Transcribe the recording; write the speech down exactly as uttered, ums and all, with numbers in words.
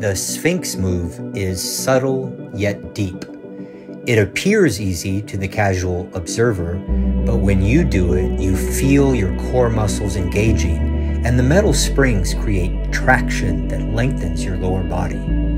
The Sphinx move is subtle yet deep. It appears easy to the casual observer, but when you do it, you feel your core muscles engaging, and the metal springs create traction that lengthens your lower body.